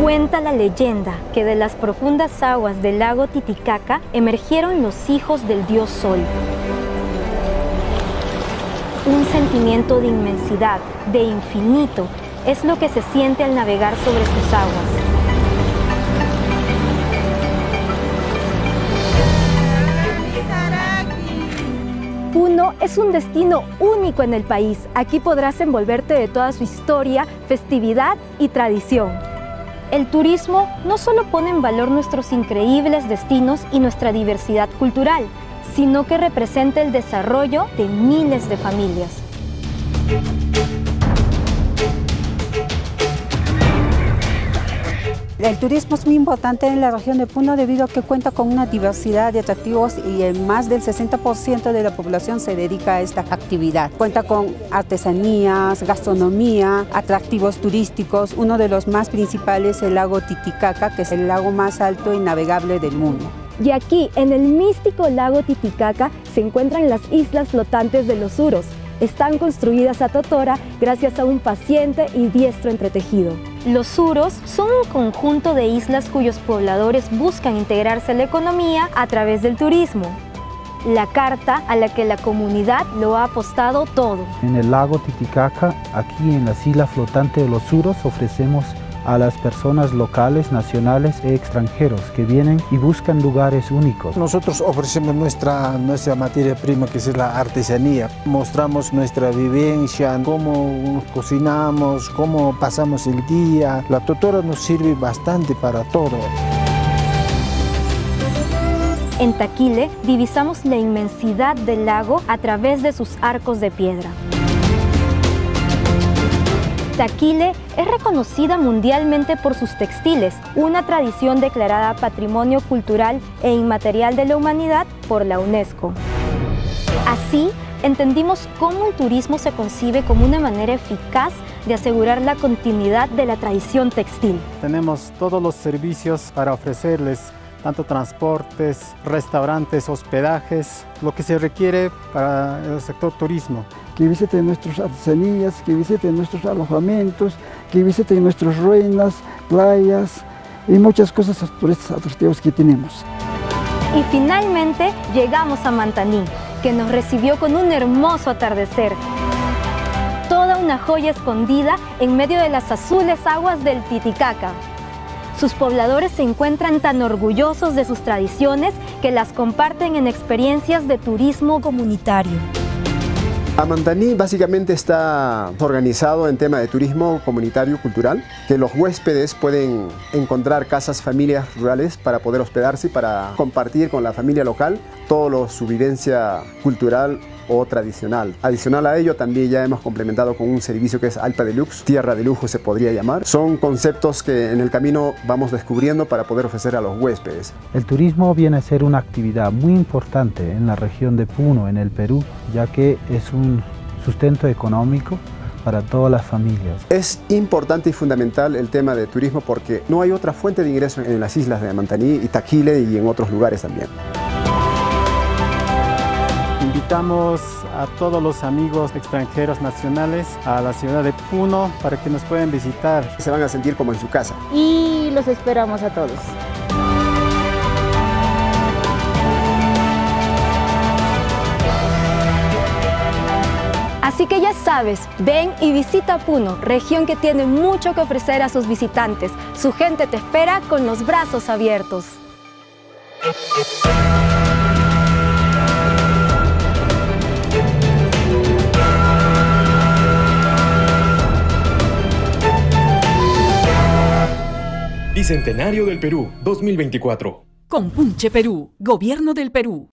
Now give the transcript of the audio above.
Cuenta la leyenda que de las profundas aguas del lago Titicaca emergieron los hijos del dios Sol. Un sentimiento de inmensidad, de infinito, es lo que se siente al navegar sobre sus aguas. Puno es un destino único en el país. Aquí podrás envolverte de toda su historia, festividad y tradición. El turismo no solo pone en valor nuestros increíbles destinos y nuestra diversidad cultural, sino que representa el desarrollo de miles de familias. El turismo es muy importante en la región de Puno debido a que cuenta con una diversidad de atractivos y más del 60% de la población se dedica a esta actividad. Cuenta con artesanías, gastronomía, atractivos turísticos. Uno de los más principales es el lago Titicaca, que es el lago más alto y navegable del mundo. Y aquí, en el místico lago Titicaca, se encuentran las islas flotantes de los Uros. Están construidas a Totora gracias a un paciente y diestro entretejido. Los Uros son un conjunto de islas cuyos pobladores buscan integrarse a la economía a través del turismo. La carta a la que la comunidad lo ha apostado todo. En el lago Titicaca, aquí en las islas flotantes de los Uros, ofrecemos a las personas locales, nacionales e extranjeros que vienen y buscan lugares únicos. Nosotros ofrecemos nuestra materia prima, que es la artesanía. Mostramos nuestra vivencia, cómo cocinamos, cómo pasamos el día. La totora nos sirve bastante para todo. En Taquile divisamos la inmensidad del lago a través de sus arcos de piedra. Taquile es reconocida mundialmente por sus textiles, una tradición declarada Patrimonio Cultural e Inmaterial de la Humanidad por la UNESCO. Así, entendimos cómo el turismo se concibe como una manera eficaz de asegurar la continuidad de la tradición textil. Tenemos todos los servicios para ofrecerles, tanto transportes, restaurantes, hospedajes, lo que se requiere para el sector turismo. Que visiten nuestras artesanías, que visiten nuestros alojamientos, que visiten nuestras ruinas, playas y muchas cosas atractivas que tenemos. Y finalmente llegamos a Amantaní, que nos recibió con un hermoso atardecer. Toda una joya escondida en medio de las azules aguas del Titicaca. Sus pobladores se encuentran tan orgullosos de sus tradiciones que las comparten en experiencias de turismo comunitario. Amantaní básicamente está organizado en tema de turismo comunitario cultural, que los huéspedes pueden encontrar casas, familias rurales para poder hospedarse y para compartir con la familia local toda su vivencia cultural o tradicional. Adicional a ello, también ya hemos complementado con un servicio que es Alta Deluxe, tierra de lujo se podría llamar. Son conceptos que en el camino vamos descubriendo para poder ofrecer a los huéspedes. El turismo viene a ser una actividad muy importante en la región de Puno, en el Perú, ya que es un sustento económico para todas las familias. Es importante y fundamental el tema de turismo porque no hay otra fuente de ingreso en las islas de Amantaní y Taquile y en otros lugares también. Invitamos a todos los amigos extranjeros nacionales a la ciudad de Puno para que nos puedan visitar. Se van a sentir como en su casa. Y los esperamos a todos. Así que ya sabes, ven y visita Puno, región que tiene mucho que ofrecer a sus visitantes. Su gente te espera con los brazos abiertos. Bicentenario del Perú, 2024. Con Punche Perú, Gobierno del Perú.